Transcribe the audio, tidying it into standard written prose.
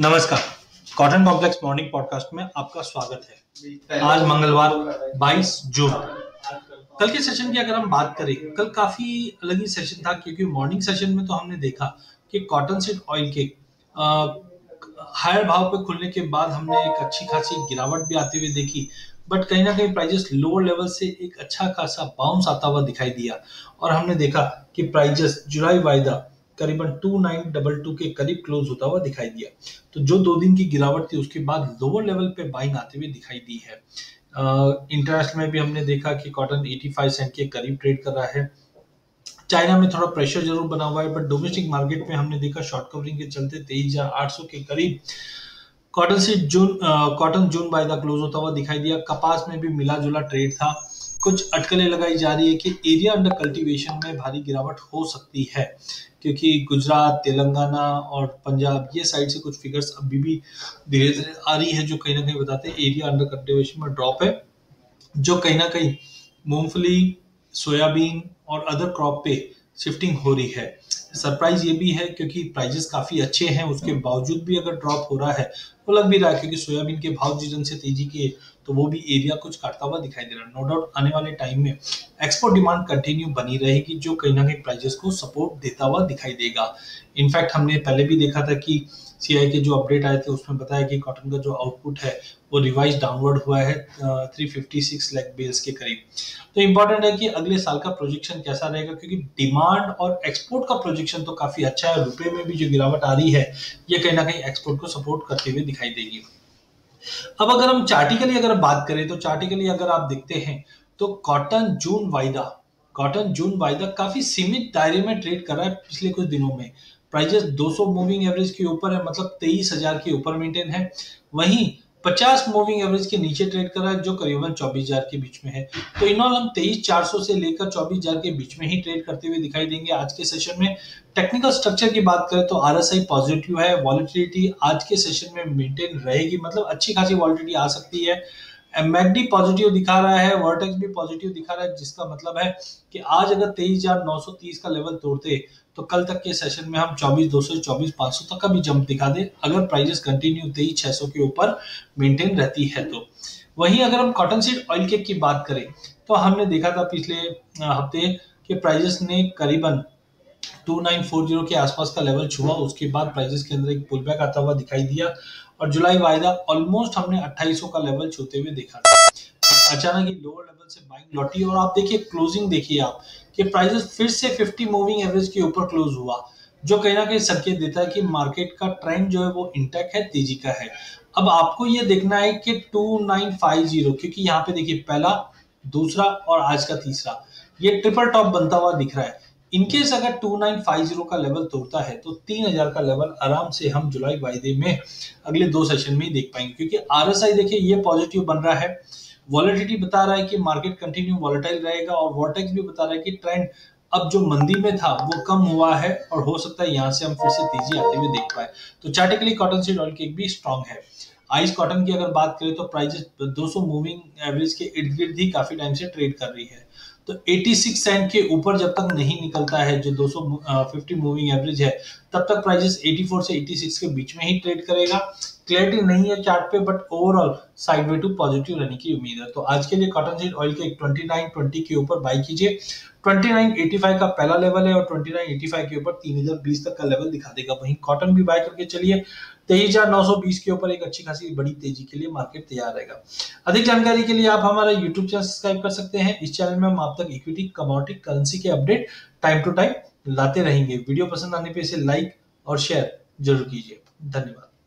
नमस्कार, cotton complex morning podcast में आपका स्वागत है। आज मंगलवार 22 जून। कल के सेशन की अगर हम बात करें, कल काफी अलग ही सेशन था क्योंकि मॉर्निंग सेशन में तो हमने देखा कि कॉटन सीड ऑयल के हायर भाव पे खुलने के बाद हमने एक अच्छी खासी गिरावट भी आते हुए देखी, बट कहीं ना कहीं प्राइजेस लोअर लेवल से एक अच्छा खासा बाउंस आता हुआ दिखाई दिया और हमने देखा कि प्राइजेस जुलाई वायदा करीबन 2922 के करीब क्लोज होता हुआ दिखाई दिया। तो जो दो दिन की गिरावट थी उसके बाद लोअर लेवल पे बाइंग आते हुए दिखाई दी है। इंटरनेशनल में भी हमने देखा कि कॉटन 85 सेंट के करीब ट्रेड कर रहा है। चाइना में थोड़ा प्रेशर जरूर बना हुआ है, बट डोमेस्टिक मार्केट में हमने देखा शॉर्ट कवरिंग के चलते 23,800 के करीब कॉटन सीड जून वायदा क्लोज होता हुआ दिखाई दिया। कपास में भी मिला जुला ट्रेड था। कुछ अटकलें लगाई जा रही है कि एरिया अंडर कल्टीवेशन में भारी गिरावट हो सकती है क्योंकि गुजरात, तेलंगाना और पंजाब ये साइड से कुछ फिगर्स अभी भी धीरे धीरे आ रही है जो कहीं ना कहीं बताते हैं एरिया अंडर कल्टीवेशन में ड्रॉप है, जो कहीं ना कहीं मूंगफली, सोयाबीन और अदर क्रॉप पे शिफ्टिंग हो रही है। सरप्राइज ये भी है क्योंकि प्राइजेस काफी अच्छे हैं, उसके बावजूद भी अगर ड्रॉप हो रहा है तो लग भी रहा है क्योंकि सोयाबीन के भाव जिस ढंग से तेजी के तो वो भी एरिया कुछ काटता हुआ दिखाई दे रहा है। नो डाउट आने वाले टाइम में एक्सपोर्ट डिमांड कंटिन्यू बनी रहेगी जो कहीं ना कहीं प्राइजेस को सपोर्ट देता हुआ दिखाई देगा। इनफैक्ट हमने पहले भी देखा था कि सीआई के जो अपडेट आए थे उसमें बताया कि कॉटन का जो आउटपुट है वो रिवाइज डाउनवर्ड हुआ है 356 लाख बेल्स के करीब। तो इम्पोर्टेंट है कि अगले साल का प्रोजेक्शन कैसा रहेगा क्योंकि डिमांड और एक्सपोर्ट का प्रोजेक्शन तो काफी अच्छा है। रुपए में भी जो गिरावट आ रही है ये कहीं ना कहीं एक्सपोर्ट को सपोर्ट करते हुए दिखाई देगी। अब अगर हम चार्टिकली अगर बात करें तो चार्टिकली अगर आप देखते हैं तो कॉटन जून वायदा काफी सीमित दायरे में ट्रेड कर रहा है। पिछले कुछ दिनों में प्राइजेस 200 मूविंग एवरेज के ऊपर है, मतलब 23,000 के ऊपर मेंटेन है। वहीं 50 मूविंग एवरेज के नीचे ट्रेड कर रहा है जो करीबन 24,000 के बीच में है। तो इनऑल हम 23,400 से लेकर 24,000 के बीच में ही ट्रेड करते हुए दिखाई देंगे आज के सेशन में। टेक्निकल स्ट्रक्चर की बात करें तो आरएसआई पॉजिटिव है। वॉलिटिलिटी आज के सेशन में मेंटेन रहेगी, मतलब अच्छी खासी वॉलिटिलिटी आ सकती है। एमएडी पॉजिटिव दिखा रहा है, वर्टेक्स भी पॉजिटिव दिखा रहा है, जिसका मतलब है कि आज अगर 23,930 का लेवल तोड़ते तो कल तक के सेशन में हम 24,200 से 24,500 तक का भी जंप दिखा दे अगर प्राइजेस कंटिन्यू 23,600 के ऊपर मेंटेन रहती है तो। वहीं अगर हम कॉटन सीड ऑयल केक की बात करें तो हमने देखा था पिछले हफ्ते कि प्राइजेस ने करीबन 2940 के आसपास का लेवल छुआ, उसके बाद प्राइजेस के अंदर एक पुलबैक आता हुआ दिखाई दिया और जुलाई वायदा ऑलमोस्ट हमने 2800 का लेवल छूते हुए देखा था। अचानक ही लोअर लेवल से बाइंग लौटी और आप देखिए क्लोजिंग देखिए आप कि प्राइजेस फिर से 50 मूविंग एवरेज के ऊपर क्लोज हुआ जो कहीं ना कहीं संकेत देता है कि मार्केट का ट्रेंड जो है वो इंटैक्ट है, तेजी का है। अब आपको ये देखना है कि 2950 क्योंकि यहाँ पे देखिए पहला, दूसरा और आज का तीसरा ये ट्रिपल टॉप बनता हुआ दिख रहा है। इनकेस अगर 2950 का लेवल तोड़ता है तो 3000 का लेवल आराम से हम जुलाई वायदे में अगले दो सेशन में ही देख पाएंगे क्योंकि आरएसआई देखिए ये पॉजिटिव बन रहा है। वॉलिटिलिटी बता रहा है कि मार्केट कंटिन्यू वॉलेटाइल रहेगा और वॉर्टेक्स भी बता रहा है कि ट्रेंड अब जो मंदी में था वो कम हुआ है और हो सकता है यहाँ से हम फिर से तेजी आते हुए देख पाए। तो chartically cotton seed oil cake भी स्ट्रांग है। आइस कॉटन की अगर बात करें तो प्राइजेस 200 मूविंग एवरेज के इर्द गिर्द ही काफी टाइम से ट्रेड कर रही है। तो 86 सेंट के ऊपर जब तक नहीं निकलता है जो 250 मूविंग एवरेज है तब तक प्राइजेस 84 से 86 के बीच में ही ट्रेड करेगा। क्लैरिटी नहीं है चार्ट पे, but overall sideway to positive रहने की उम्मीद है। तो आज के लिए कॉटन सीड ऑयल के 2920 के ऊपर बाई कीजिए। 2985 का पहला लेवल है और 2985 के ऊपर 3020 तक का लेवल दिखा देगा। वहीं कॉटन भी बाय करके चलिए 23,920 के ऊपर एक अच्छी खासी बड़ी तेजी के लिए मार्केट तैयार रहेगा। अधिक जानकारी के लिए आप हमारा यूट्यूब चैनल सब्सक्राइब कर सकते हैं। इस चैनल में हम आप तक इक्विटी, कमोडिटी, करेंसी के अपडेट टाइम टू टाइम लाते रहेंगे। वीडियो पसंद आने पे इसे लाइक और शेयर जरूर कीजिए। धन्यवाद।